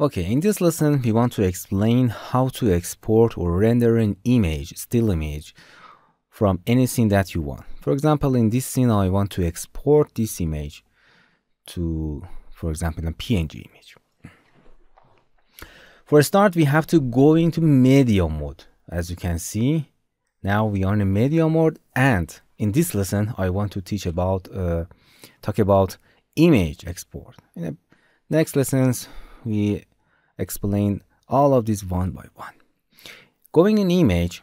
Okay, in this lesson, we want to explain how to export or render an image, still image, from any scene that you want. For example, in this scene, I want to export this image to, for example, a PNG image. For a start, we have to go into media mode. As you can see, now we are in media mode, and in this lesson, I want to teach about, talk about image export. In the next lessons, we explain all of this one by one. Going in image,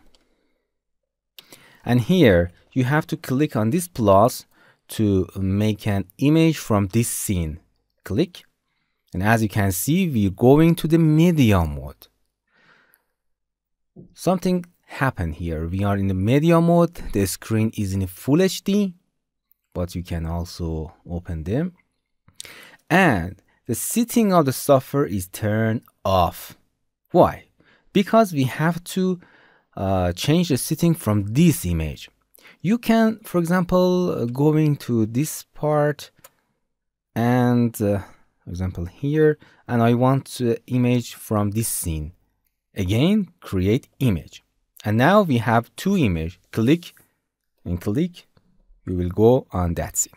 and here you have to click on this plus to make an image from this scene. Click, and as you can see, we're going to the media mode. Something happened here. We are in the media mode. The screen is in full HD, but you can also open them. And the setting of the software is turned off. Why? Because we have to change the setting from this image. You can, for example, go into this part and, for example, here, and I want an image from this scene. Again, create image. And now we have two images. Click and click. You will go on that scene.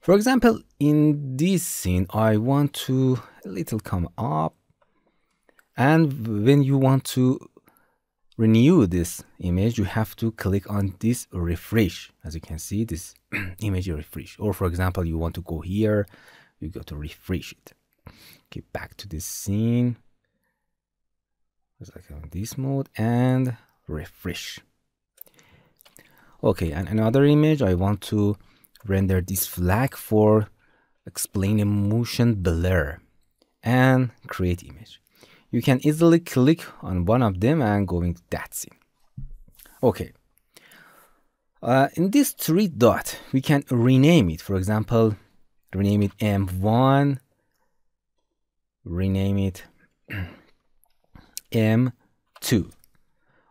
For example, in this scene, I want to a little come up. And when you want to renew this image, you have to click on this refresh. As you can see, this image refresh. Or for example, you want to go here, you go to refresh it. Okay, back to this scene. Let's like on this mode and refresh. Okay, and another image I want to render this flag for explain a motion blur and create image. You can easily click on one of them and go into that scene. Okay, in this three dot we can rename it. For example, rename it M1, rename it M2.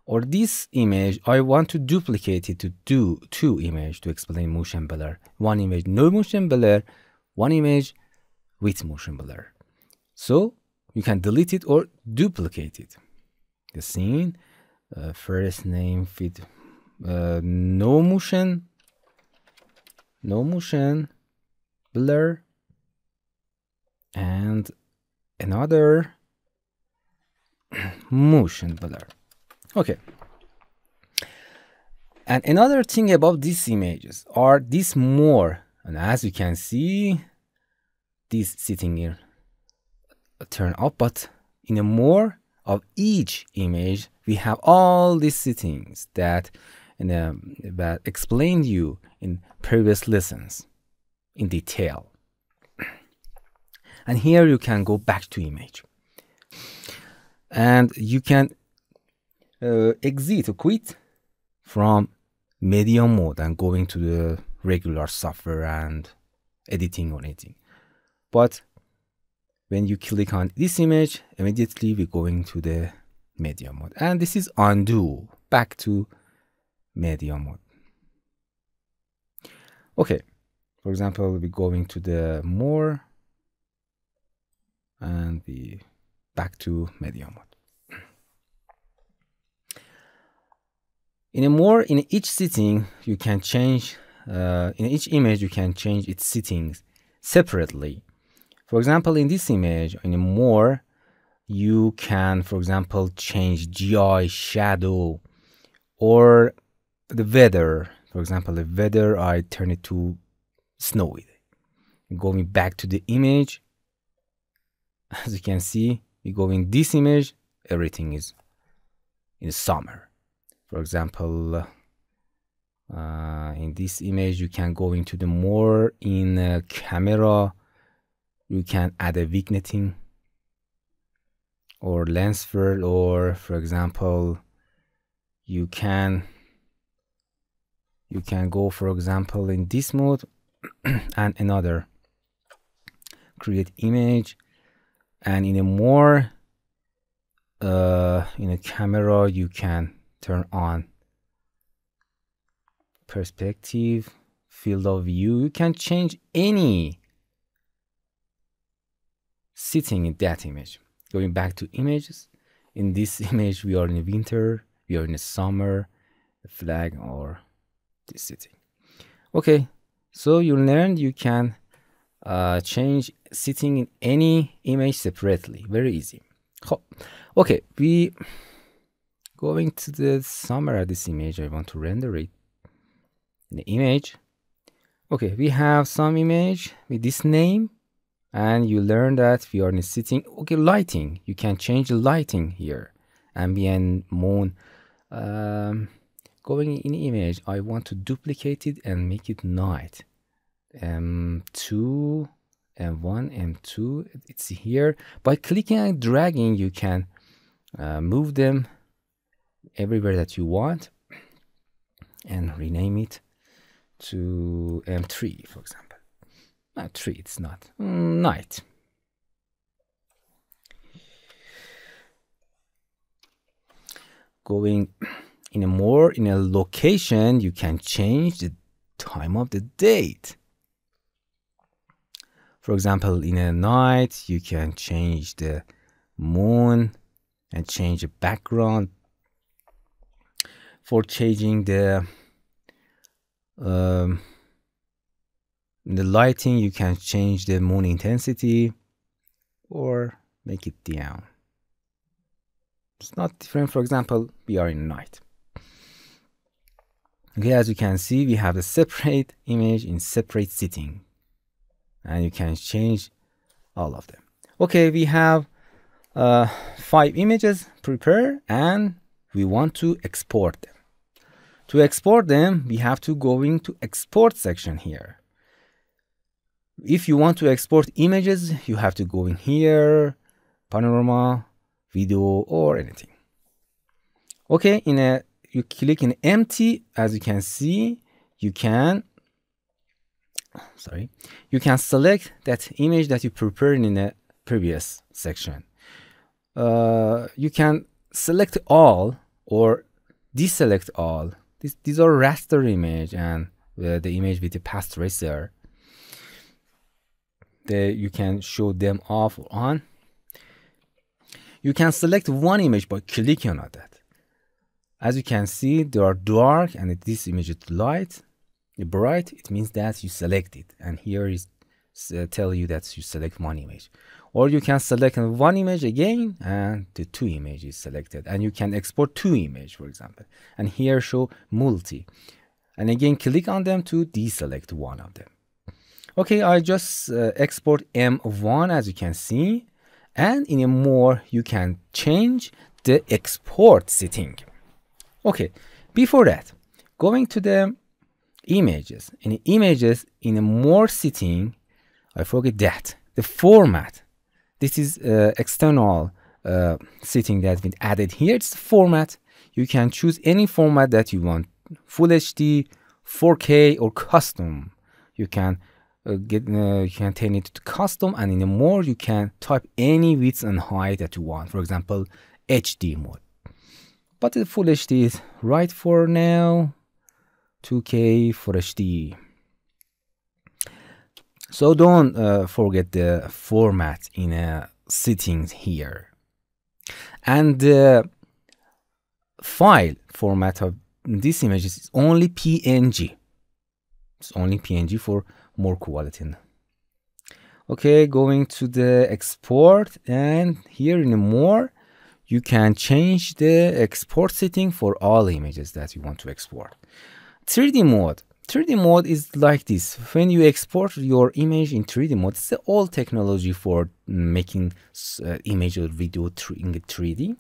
Or this image, I want to duplicate it to do two images to explain motion blur. One image, no motion blur. One image with motion blur. So you can delete it or duplicate it. The scene, first name fit, no motion blur. And another motion blur. Okay, and another thing about these images are this more, and as you can see, this sitting here turn up, but in a more of each image, we have all these settings that explained you in previous lessons in detail. And here you can go back to image, and you can exit or quit from media mode and going to the regular software and editing or anything. But when you click on this image, immediately we're going to the media mode, and this is undo, back to media mode. Okay, for example, we're going to the more and we back to media mode. In each setting, you can change, in each image, you can change its settings separately. For example, in this image, in more, you can, for example, change GI, shadow, or the weather. For example, the weather, I turn it to snowy. Going back to the image, as you can see, you go in this image, everything is in summer. For example, in this image, you can go into the more in camera. You can add a vignetting or lens fill, or for example, you can go, for example, in this mode and another create image, and in a more in a camera you can turn on perspective, field of view. You can change any sitting in that image. Going back to images, in this image we are in winter, we are in summer, the flag or this city. Okay, so you learned you can change sitting in any image separately. Very easy. Okay, we going to the summer of this image. I want to render it in the image. Okay, we have some image with this name, and you learn that we are in sitting. Okay, lighting, you can change the lighting here, ambient, moon. Going in image, I want to duplicate it and make it night. M2, M1, M2, it's here. By clicking and dragging, you can move them everywhere that you want and rename it to M3, for example. M3, it's not night. Going in a more, in a location, you can change the time of the date. For example, in a night, you can change the moon and change the background. For changing the lighting, you can change the moon intensity or make it down. It's not different. For example, we are in night. Okay, as you can see, we have a separate image in separate sitting, and you can change all of them. Okay, we have 5 images prepared, and we want to export them. To export them, we have to go into export section here. If you want to export images, you have to go in here, panorama, video, or anything. Okay, in a you click in empty, as you can see, you can select that image that you prepared in the previous section. You can select all or deselect all. These are raster image and the image with the path tracer. You can show them off or on. You can select one image by clicking on that. As you can see, they are dark, and this image is light, bright. It means that you select it, and here is tell you that you select one image. Or you can select one image again, and the 2 images selected, and you can export 2 images, for example. And here show multi, and again click on them to deselect one of them. Okay, I just export M1, as you can see. And in a more, you can change the export setting. Okay, before that, going to the images. In the images, in a more setting, I forget that. The format. This is external setting that's been added here. It's the format. You can choose any format that you want. Full HD, 4K, or custom. You can turn it to custom, and in the more you can type any width and height that you want, for example HD mode, but the full HD is right for now, 2K for HD. So don't forget the format in settings here, and the file format of this image is only PNG. It's only PNG for more quality. Okay, going to the export, and here in the more you can change the export setting for all images that you want to export. 3D mode. 3D mode is like this. When you export your image in 3D mode, it's the old technology for making image or video in 3D.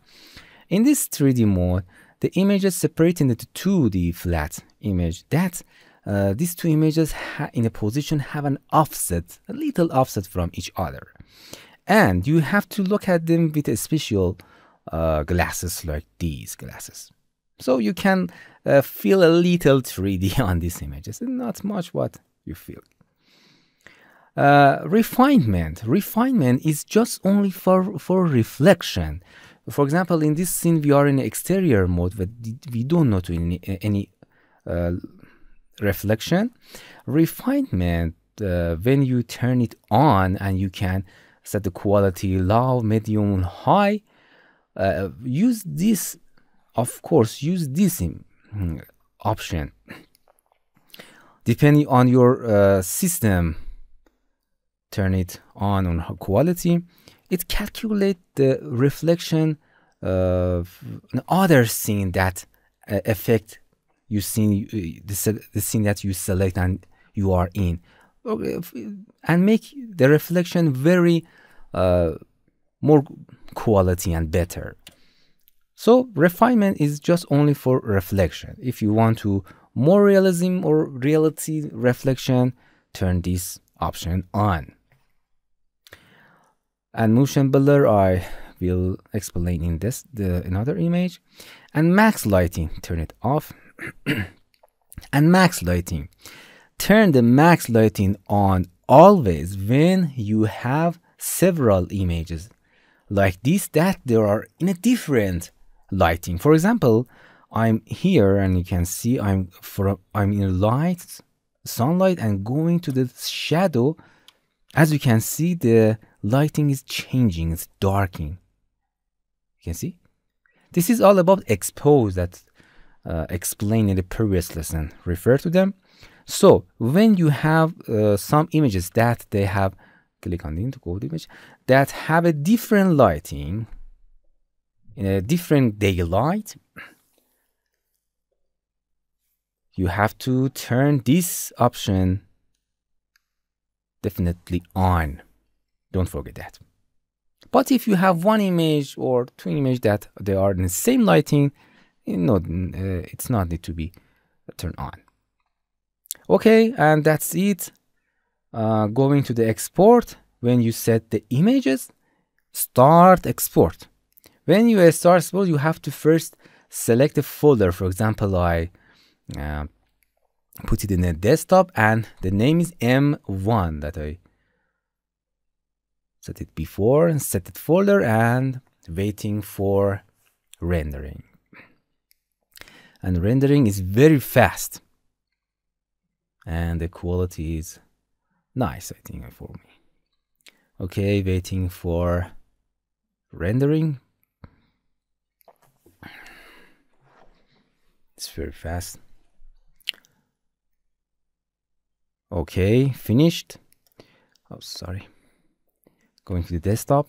In this 3D mode, the image is separated into 2D flat image. That's these 2 images in a position have an offset, a little offset from each other, and you have to look at them with a special glasses like these glasses, so you can feel a little 3D on these images, and not much what you feel. Refinement is just only for reflection. For example, in this scene we are in exterior mode, but we don't know to any reflection. Refinement, when you turn it on, and you can set the quality low, medium, high. Use this, of course, use this option depending on your system. Turn it on quality. It calculates the reflection of other scene that affect you see the scene that you select and you are in, and make the reflection very more quality and better. So refinement is just only for reflection. If you want to more realism or reality reflection, turn this option on. And motion blur, I will explain in this another image. And max lighting, turn it off. And max lighting, turn the max lighting on always when you have several images like this that there are in a different lighting. For example, I'm here and you can see I'm in light, sunlight, and going to the shadow. As you can see, the lighting is changing, it's darkening. You can see this is all about expose that explained in the previous lesson, refer to them. So when you have some images that they have, click on the into image, that have a different lighting in a different daylight, you have to turn this option definitely on. Don't forget that. But if you have one image or two images that they are in the same lighting, you know, it's not need to be turned on. Okay, and that's it. Going to the export, when you set the images, start export. When you start export, you have to first select a folder. For example, I put it in a desktop and the name is M1 that I set it before, and set it folder and waiting for rendering. And rendering is very fast and the quality is nice, I think, for me. Okay, waiting for rendering. It's very fast. Okay, finished. Oh, sorry. Going to the desktop.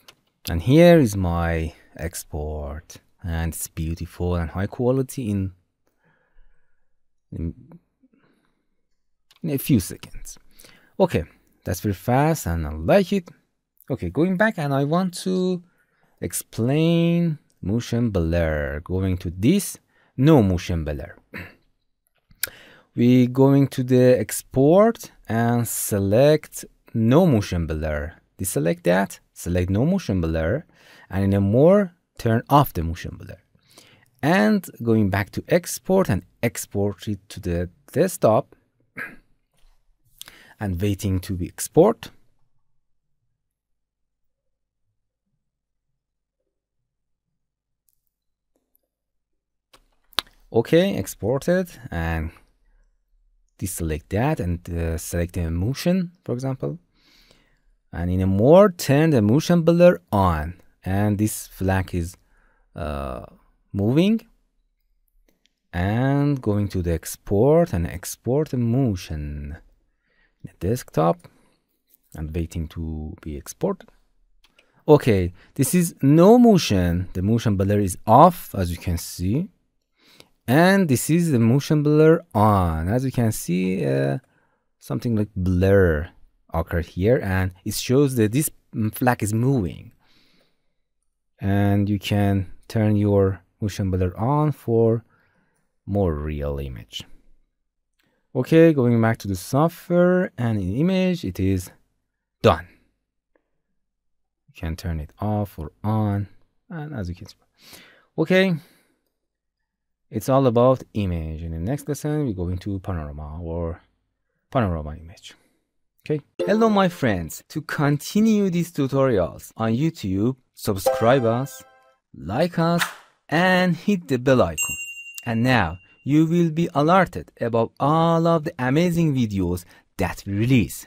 And here is my export. And it's beautiful and high quality in a few seconds. Okay, that's very fast and I like it. Okay, going back and I want to explain motion blur. Going to this, no motion blur. We going to the export and select no motion blur. Deselect that, select no motion blur, and in a more, turn off the motion blur. And going back to export and export it to the desktop and waiting to be export. Okay, exported, and deselect that and select the motion, for example. And in a more, turn the motion blur on. And this flag is moving. And going to the export and export the motion. Desktop and waiting to be exported. Okay, this is no motion. The motion blur is off, as you can see, and this is the motion blur on. As you can see, something like blur occur here, and it shows that this flag is moving. And you can turn your motion blur on for more real image. Okay, going back to the software and in image, it is done. You can turn it off or on, and as you can see. Okay, it's all about image. In the next lesson, we're going to panorama or panorama image. Okay. Hello, my friends. To continue these tutorials on YouTube, subscribe us, like us, and hit the bell icon. And now, you will be alerted about all of the amazing videos that we release.